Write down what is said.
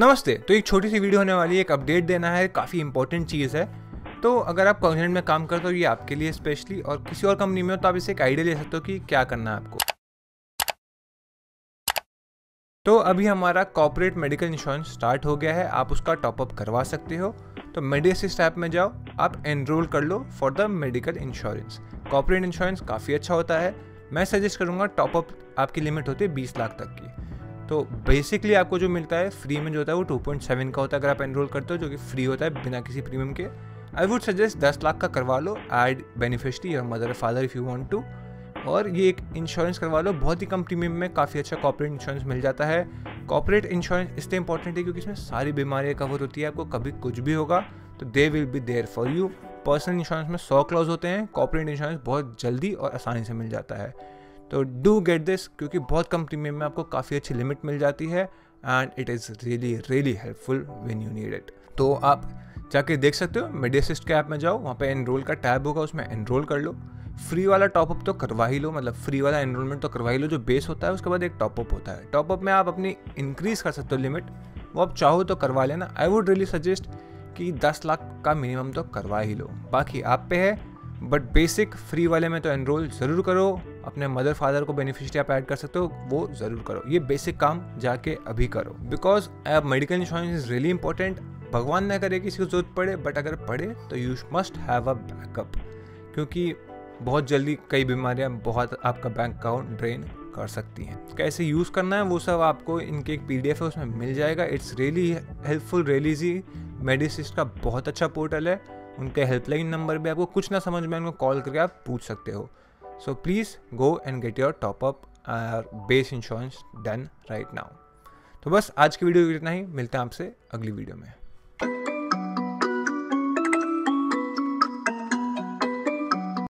नमस्ते। तो एक छोटी सी वीडियो होने वाली है, एक अपडेट देना है, काफ़ी इंपॉर्टेंट चीज़ है। तो अगर आप कॉग्निजेंट में काम करते हो ये आपके लिए स्पेशली, और किसी और कंपनी में हो तो आप इसे एक आइडिया ले सकते हो कि क्या करना है आपको। तो अभी हमारा कॉर्पोरेट मेडिकल इंश्योरेंस स्टार्ट हो गया है, आप उसका टॉपअप करवा सकते हो। तो मेडिसिस्ट ऐप में जाओ, आप एनरोल कर लो for the medical insurance. Corporate insurance काफ़ी अच्छा होता है, मैं सजेस्ट करूँगा। टॉपअप आपकी लिमिट होती है 20 लाख तक की। तो बेसिकली आपको जो मिलता है फ्री में जो होता है वो 2.7 का होता है अगर आप एनरोल करते हो, जो कि फ्री होता है बिना किसी प्रीमियम के। आई वुड सजेस्ट 10 लाख का करवा लो, add beneficiary your mother father if you want to. और ये एक इंश्योरेंस करवा लो बहुत ही कम प्रीमियम में, काफ़ी अच्छा कॉर्पोरेट इंश्योरेंस मिल जाता है। कॉर्पोरेट इंश्योरेंस इसलिए इंपॉर्टेंट है क्योंकि इसमें सारी बीमारियाँ कवर होती है, आपको कभी कुछ भी होगा तो they will be there for you. Personal insurance में 100 क्लॉज होते हैं, कॉर्पोरेट इंश्योरेंस बहुत जल्दी और आसानी से मिल जाता है। तो डू गेट दिस, क्योंकि बहुत कम प्रीमियम में आपको काफ़ी अच्छी लिमिट मिल जाती है and it is really helpful when you need it. तो आप जाके देख सकते हो, मेडिसिस्ट के ऐप में जाओ, वहाँ पे एनरोल का टैब होगा, उसमें एनरोल कर लो। फ्री वाला टॉपअप तो करवा ही लो, मतलब फ्री वाला एनरोलमेंट तो करवा ही लो। जो बेस होता है उसके बाद एक टॉपअप होता है, टॉपअप में आप अपनी इंक्रीज़ कर सकते हो लिमिट, वो आप चाहो तो करवा लेना। आई वुड रियली सजेस्ट कि 10 लाख का मिनिमम तो करवा ही लो, बाकी आप पे है। बट बेसिक फ्री वाले में तो एनरोल ज़रूर करो, अपने मदर फादर को बेनिफिशियरी आप ऐड कर सकते हो, वो ज़रूर करो। ये बेसिक काम जाके अभी करो, because medical insurance is really important. भगवान ना करे किसी को ज़रूरत पड़े, बट अगर पड़े तो you must have a backup, क्योंकि बहुत जल्दी कई बीमारियां बहुत आपका बैंक अकाउंट ड्रेन कर सकती हैं। कैसे यूज़ करना है वो सब आपको इनके एक PDF है उसमें मिल जाएगा। It's really helpful, really easy. मेडिसिस्ट का बहुत अच्छा पोर्टल है, उनके हेल्पलाइन नंबर भी, आपको कुछ ना समझ में उनको कॉल करके आप पूछ सकते हो। So please go and get your top up और base insurance done right now. तो बस आज की वीडियो इतना ही, मिलते हैं आपसे अगली वीडियो में।